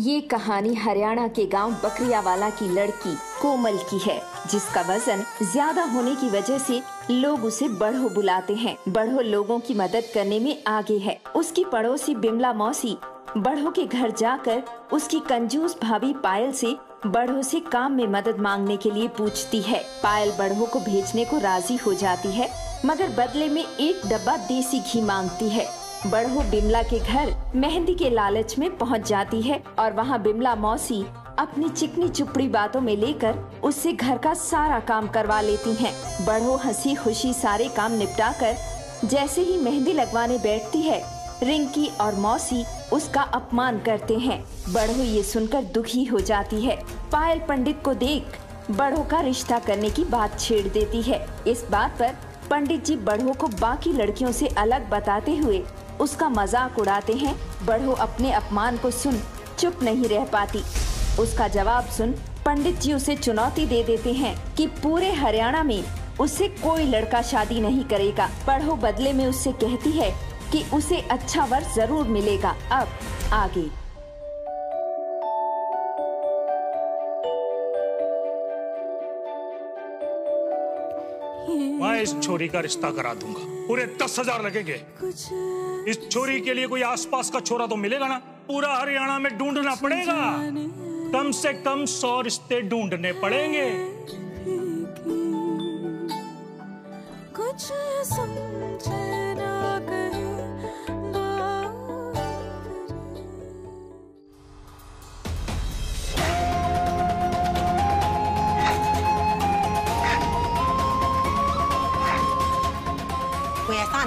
ये कहानी हरियाणा के गांव बकरियावाला की लड़की कोमल की है, जिसका वजन ज्यादा होने की वजह से लोग उसे बड़ो बुलाते हैं। बड़ो लोगों की मदद करने में आगे है। उसकी पड़ोसी बिमला मौसी बड़ो के घर जाकर उसकी कंजूस भाभी पायल से बड़ो से काम में मदद मांगने के लिए पूछती है। पायल बड़ो को भेजने को राजी हो जाती है, मगर बदले में एक डब्बा देसी घी मांगती है। बड़ो बिमला के घर मेहंदी के लालच में पहुंच जाती है और वहां बिमला मौसी अपनी चिकनी चुपड़ी बातों में लेकर उससे घर का सारा काम करवा लेती हैं। बड़ो हंसी खुशी सारे काम निपटाकर जैसे ही मेहंदी लगवाने बैठती है, रिंकी और मौसी उसका अपमान करते हैं। बड़ो ये सुनकर दुखी हो जाती है। पायल पंडित को देख बड़ो का रिश्ता करने की बात छेड़ देती है। इस बात पर पंडित जी बड़ो को बाकी लड़कियों से अलग बताते हुए उसका मजाक उड़ाते हैं। बड़ो अपने अपमान को सुन चुप नहीं रह पाती। उसका जवाब सुन पंडित जी उसे चुनौती दे देते हैं कि पूरे हरियाणा में उससे कोई लड़का शादी नहीं करेगा। बड़ो बदले में उससे कहती है कि उसे अच्छा वर जरूर मिलेगा। अब आगे मैं इस छोरी का रिश्ता करा दूंगा, पूरे 10,000 लगेंगे। इस छोरी के लिए कोई आसपास का छोरा तो मिलेगा ना, पूरा हरियाणा में ढूंढना पड़ेगा, कम से कम 100 रिश्ते ढूंढने पड़ेंगे। कोई ऐसा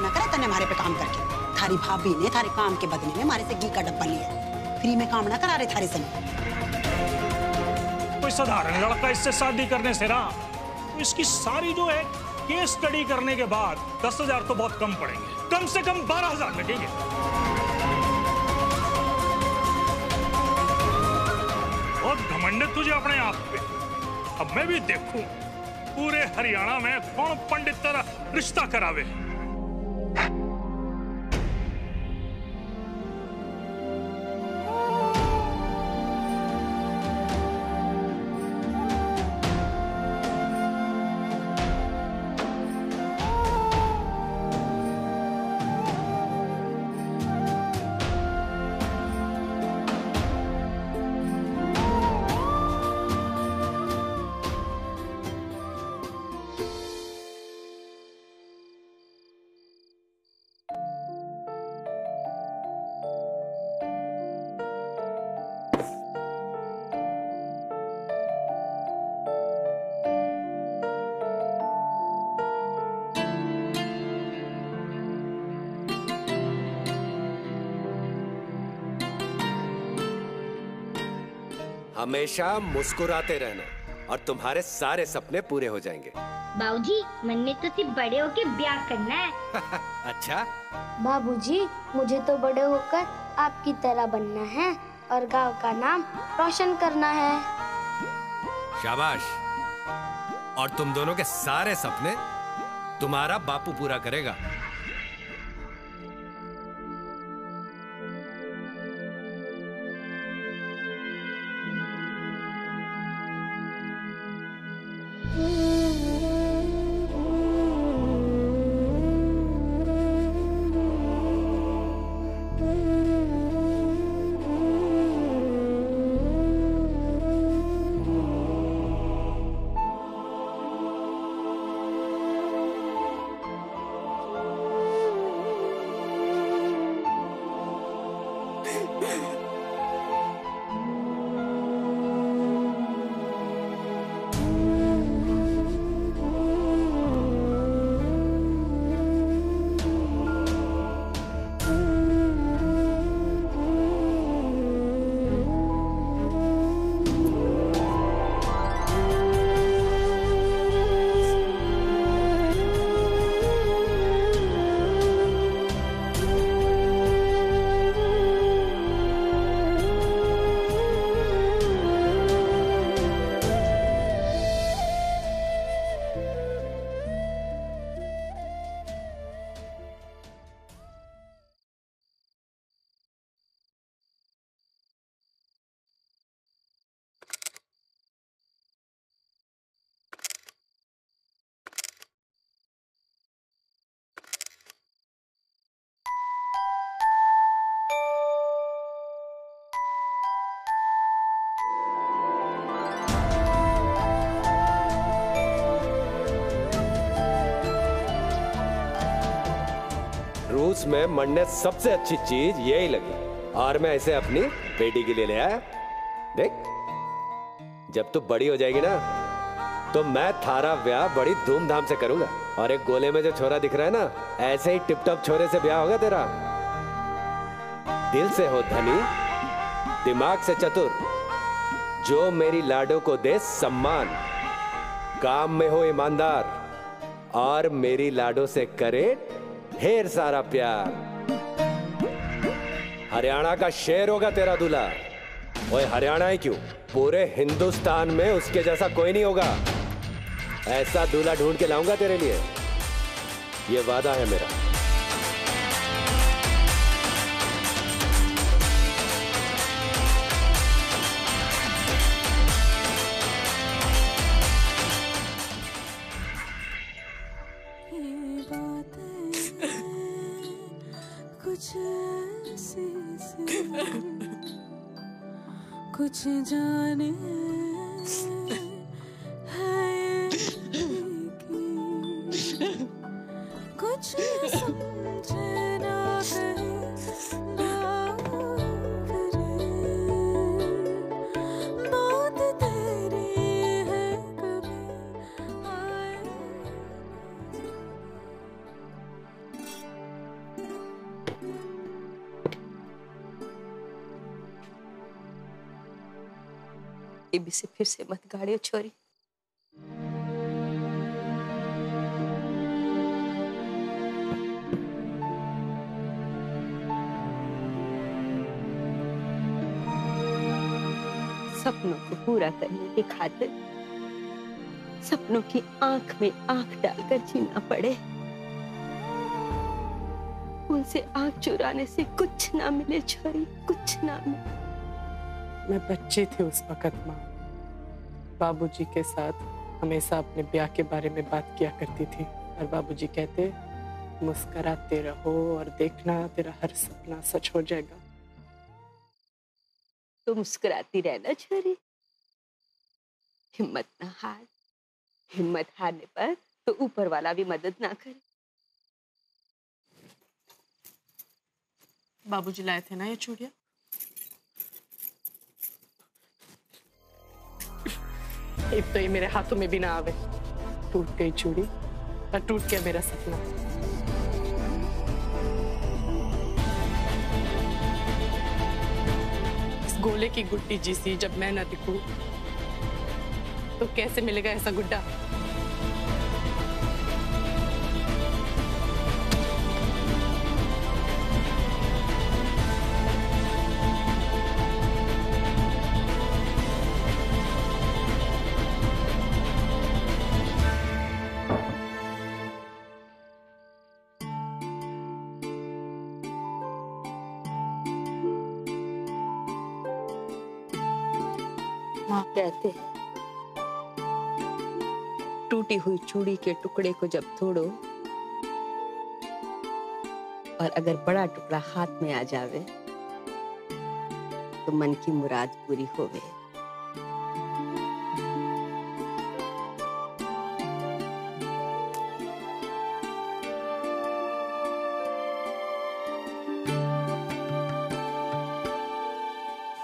ना करे तने हमारे पे काम करके। थारी भाभी ने थारे काम के बदले में हमारे से घी का डब्बा लिया, फ्री में काम ना करा रहे थारे संग। कोई साधारण लड़का इससे शादी करने से ना, इसकी सारी जो है केस स्टडी करने के बाद 10,000 तो बहुत कम पड़ेंगे, कम से कम 12,000 लगेंगे। बहुत घमंड है तुझे अपने आप पे। अब मैं भी देखूं पूरे हरियाणा में कौन पंडित तेरा रिश्ता करावे। हमेशा मुस्कुराते रहना और तुम्हारे सारे सपने पूरे हो जाएंगे। बाबूजी, मैंने तो सिर्फ बड़े होकर ब्याह करना है। अच्छा बाबूजी, मुझे तो बड़े होकर आपकी तरह बनना है और गांव का नाम रोशन करना है। शाबाश, और तुम दोनों के सारे सपने तुम्हारा बापू पूरा करेगा। जूस में मन ने सबसे अच्छी चीज यही लगी और मैं इसे अपनी बेटी के लिए ले आया। देख, जब तू बड़ी हो जाएगी ना तो मैं थारा ब्याह बड़ी धूमधाम से करूंगा। और एक गोले में जो छोरा दिख रहा है ना, ऐसे ही टिप टॉप छोरे से ब्याह होगा तेरा। दिल से हो धनी, दिमाग से चतुर, जो मेरी लाडो को दे सम्मान, काम में हो ईमानदार और मेरी लाडो से करे ढेर सारा प्यार। हरियाणा का शेर होगा तेरा दूल्हा। ओए हरियाणा ही क्यों, पूरे हिंदुस्तान में उसके जैसा कोई नहीं होगा। ऐसा दूल्हा ढूंढ के लाऊंगा तेरे लिए, ये वादा है मेरा। कुछ जाने है कुछ समझना बात तेरी है कभी आए। इसे फिर से मत गाड़ियो छोरी। सपनों को पूरा करने की खातिर सपनों की आंख में आंख डालकर जीना पड़े, उनसे आंख चुराने से कुछ ना मिले छोरी, कुछ ना मिले। मैं बच्ची थी उस वक्त माँ बाबूजी के साथ हमेशा अपने ब्याह के बारे में बात किया करती थी और बाबूजी कहते मुस्कराते रहो और देखना तेरा हर सपना सच हो जाएगा। तो मुस्कुराती रहना छोरी, हिम्मत ना हार, हिम्मत हारने पर तो ऊपर वाला भी मदद ना करे। बाबूजी लाए थे ना ये चूड़िया। एक तो ये मेरे हाथों में भी ना आवे। टूट गई चूड़ी और टूट गया मेरा सपना। इस गोले की गुड्डी जैसी जब मैं ना दिखूं तो कैसे मिलेगा ऐसा गुड्डा। कहते टूटी हुई चूड़ी के टुकड़े को जब तोड़ो और अगर बड़ा टुकड़ा हाथ में आ जावे तो मन की मुराद पूरी होवे।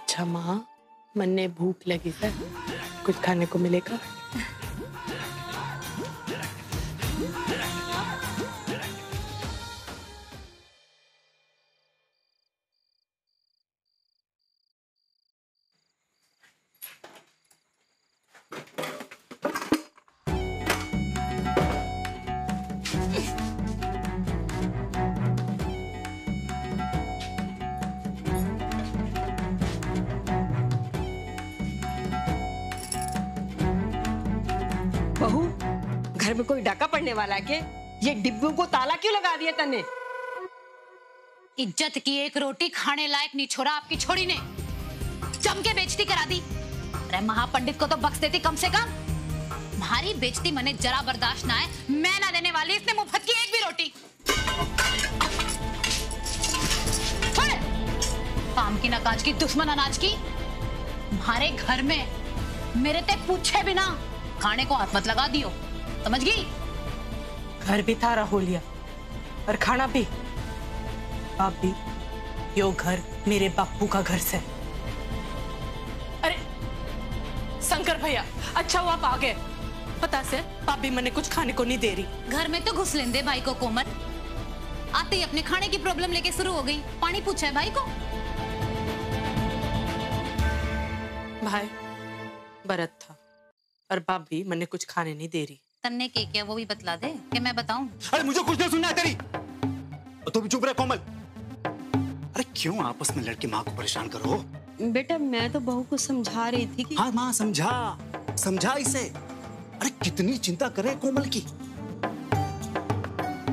अच्छा माँ, मन ने भूख लगी है, कुछ खाने को मिलेगा? बहू, घर में कोई डाका पड़ने वाला है के? ये डिब्बों को ताला क्यों लगा दिया तने? इज्जत की एक रोटी खाने लायक नहीं छोड़ा आपकी छोड़ी ने। जम के बेइज्जती करा दी। अरे महापंडित को तो बख्श देती कम से कम। तुम्हारी बेइज्जती मने जरा बर्दाश्त ना है। मैं ना देने वाली इसने मुफ्त की एक भी रोटी। काम की ना काज की, दुश्मन अनाज की। तुम्हारे घर में मेरे ते पूछे बिना खाने को हाथ मत लगा दियो, समझ गई? घर भी थारा हो लिया और खाना भी। भाभी, यो घर मेरे बापू का घर से। अरे शंकर भैया, अच्छा हुआ आप आ गए। पता से भाभी मैंने कुछ खाने को नहीं दे रही। घर में तो घुस लेने दे भाई को। कोमल आते ही अपने खाने की प्रॉब्लम लेके शुरू हो गई। पानी पूछा है भाई को। भाई बरत था और भाभी मैंने कुछ खाने नहीं दे रही। तन्ने के क्या वो भी बतला दे कि मैं बताऊं। अरे मुझे कुछ नहीं सुनना है तेरी। तो भी चुप रह कोमल। अरे क्यों आपस में लड़के माँ को परेशान करो। बेटा मैं तो बहू को समझा रही थी कि... हाँ माँ समझा इसे। अरे कितनी चिंता करे कोमल की।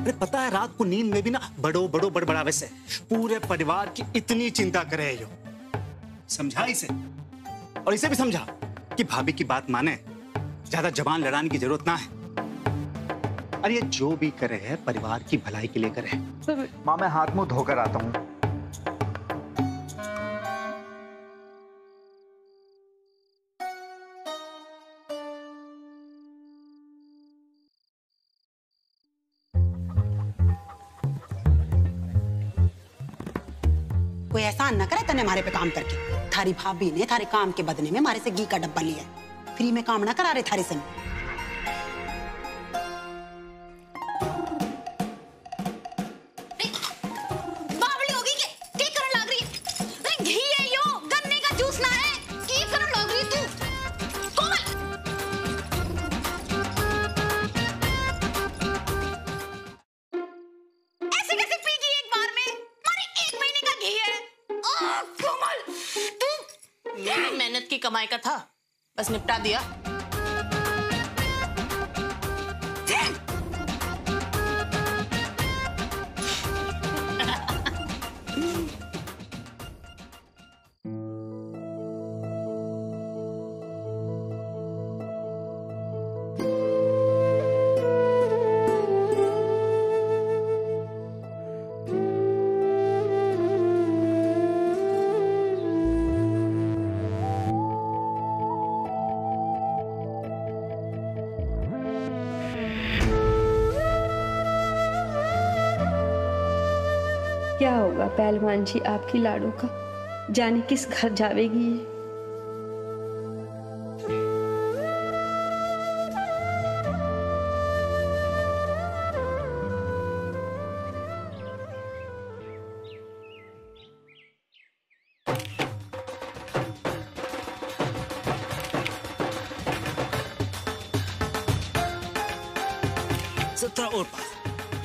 अरे पता है रात को नींद में भी ना बड़ो बड़बड़ावे से पूरे परिवार की इतनी चिंता करे। यो समझा इसे और इसे भी समझा कि भाभी की बात माने, ज्यादा जबान लड़ाने की जरूरत ना है। अरे ये जो भी करे है परिवार की भलाई के लिए करे। माँ मैं हाथ मुंह धोकर आता हूँ। कोई ऐसा ना करे तने हमारे पे काम करके। थारी भाभी ने थारे काम के बदले में हमारे से घी का डब्बा लिया। फ्री में काम ना करा रहे थारे से। बावली होगी के करन लग रही है। घी है यो, गन्ने का जूस ना है। के करन लग रही तू? कोमल ऐसे कैसे पी गई एक बार में? मारे एक महीने का घी है। ओह कोमल तू, मेरी मेहनत की कमाई का था, बस निपटा दिया। क्या होगा पहलवान जी आपकी लाडू का? जाने किस घर जावेगी ये। सत्रह और पास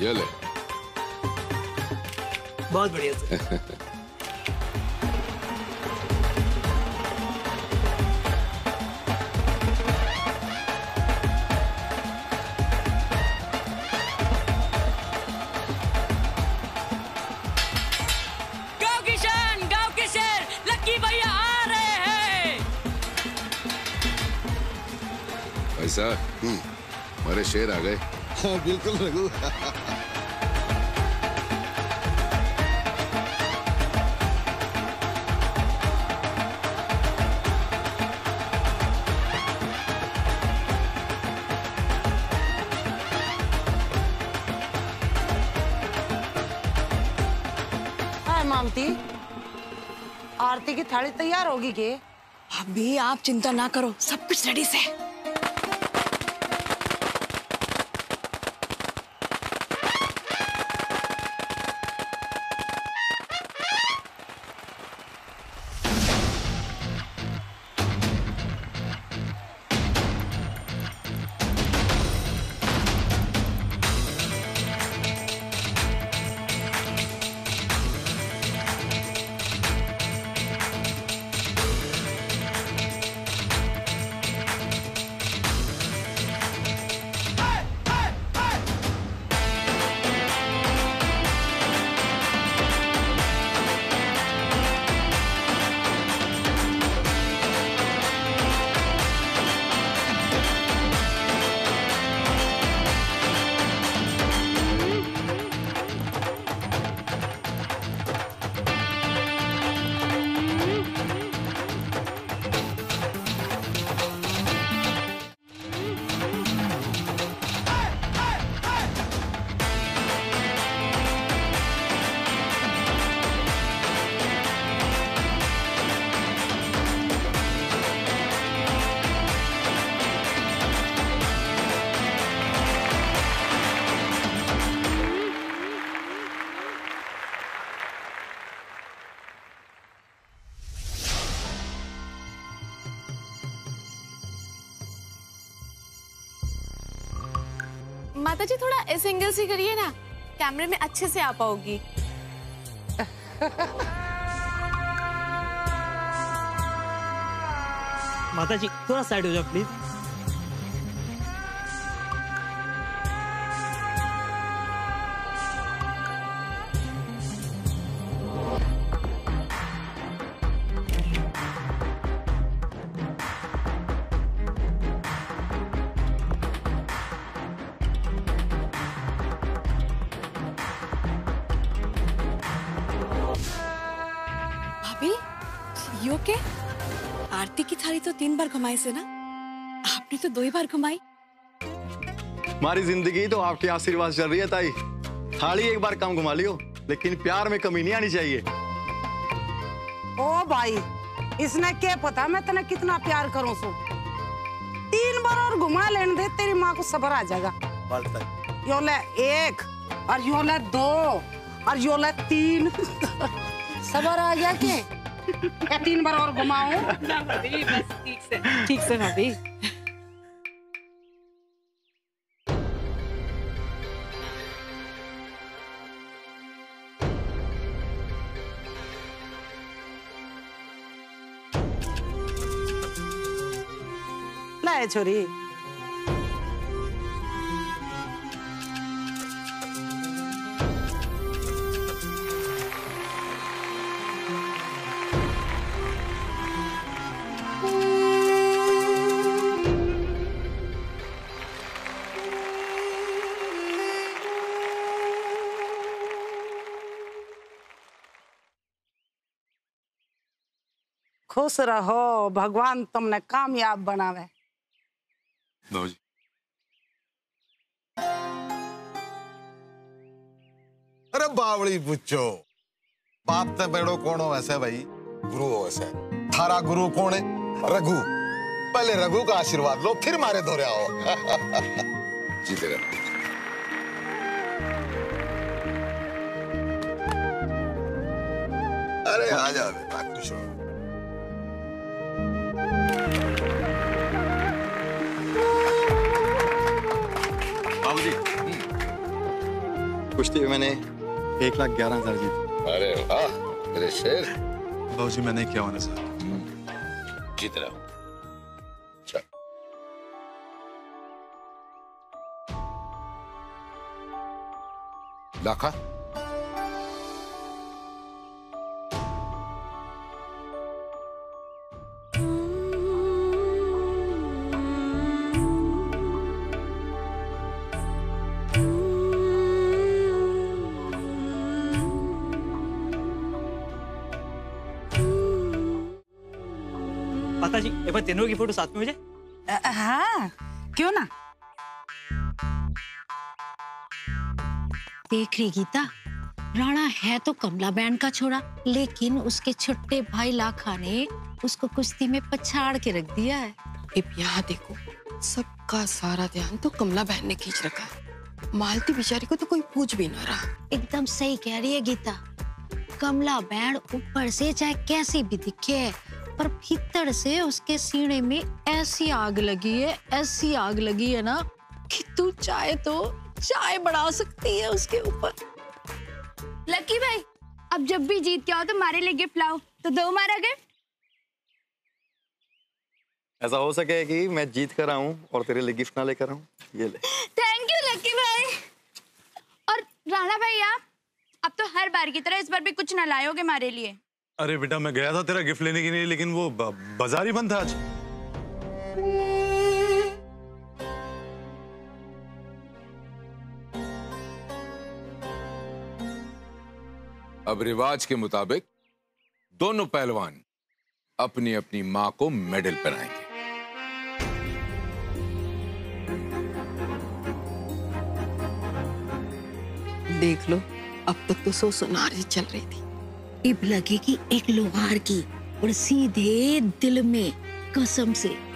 ये ले। बहुत बढ़िया सर। गांव किशन लक्की भैया आ रहे हैं। भाई साहब हमारे शेर आ गए। हाँ बिल्कुल रघु। आरती की थाली तैयार होगी के। अभी आप चिंता ना करो, सब कुछ रेडी से। माता जी थोड़ा इस एंगल से करिए ना, कैमरे में अच्छे से आ पाओगी। माता जी थोड़ा साइड हो जाओ प्लीज। भाभी यू ओके? आरती की थाली तो 3 बार घुमाई से ना, आपने तो 2 ही बार घुमाई। हमारी जिंदगी तो आपके आशीर्वाद चल रही है ताई। थाली 1 बार कम घुमा लियो, लेकिन प्यार में कमी नहीं आनी चाहिए। ओ भाई, इसने क्या पता मैं तने कितना प्यार करूं सो। 3 बार और घुमा लेने दे, तेरी माँ को सबर आ जाएगा। यो ले 1 और यो ले 2 और यो ले 3। सबर आ गया के? 3 बार और घुमाऊं? बस ठीक से। ठीक से भाभी। लाए छोरी। खुश रहो, भगवान तुमने कामयाब बनावे। अरे बावड़ी पूछो, बाप ते बेड़ो कौन हो? ऐसे भाई गुरु हो। ऐसे थारा गुरु कौन है? रघु। पहले रघु का आशीर्वाद लो, फिर मारे धोरे आओ। जीतेगा। अरे आ जाओ। कुश्ती में मैंने 1,11,000 जीते। अरे वाह, मेरे शेर। बाबू जी मैंने क्या होना सर? जीत रहा हूँ। चल। लाखा। माता जी एक बार तीनों की फोटो साथ में हो जाए। हाँ क्यों ना। देख रही गीता, राणा है तो कमला बहन का छोरा, लेकिन उसके छोटे भाई लाखा ने उसको कुश्ती में पछाड़ के रख दिया है। यहाँ देखो, सबका सारा ध्यान तो कमला बहन ने खींच रखा है। मालती बेचारी को तो कोई पूछ भी ना रहा। एकदम सही कह रही है गीता, कमला बहन ऊपर से चाहे कैसी भी दिखे पर भीतर से उसके सीने में ऐसी आग लगी है, ऐसी आग लगी है ना कि तू चाहे तो चाय बढ़ा सकती है उसके ऊपर। लकी भाई, अब जब भी जीत के आओ तो हमारे लिए गिफ्ट लाओ, तो दो हमारा गिफ्ट। ऐसा हो सके कि मैं जीत कर आऊं और तेरे लिए गिफ्ट ना लेकर आऊं? ये ले। थैंक यू लकी भाई। और राणा भाई आप अब तो हर बार की तरह इस बार भी कुछ ना लाओगे हमारे लिए। अरे बेटा मैं गया था तेरा गिफ्ट लेने के लिए, लेकिन वो बाजार ही बंद था आज। अब रिवाज के मुताबिक दोनों पहलवान अपनी अपनी मां को मेडल पहनाएंगे। देख लो, अब तक तो 100 सुनारे चल रही थी। इब लगेगी 1 लोहार की और सीधे दिल में, कसम से।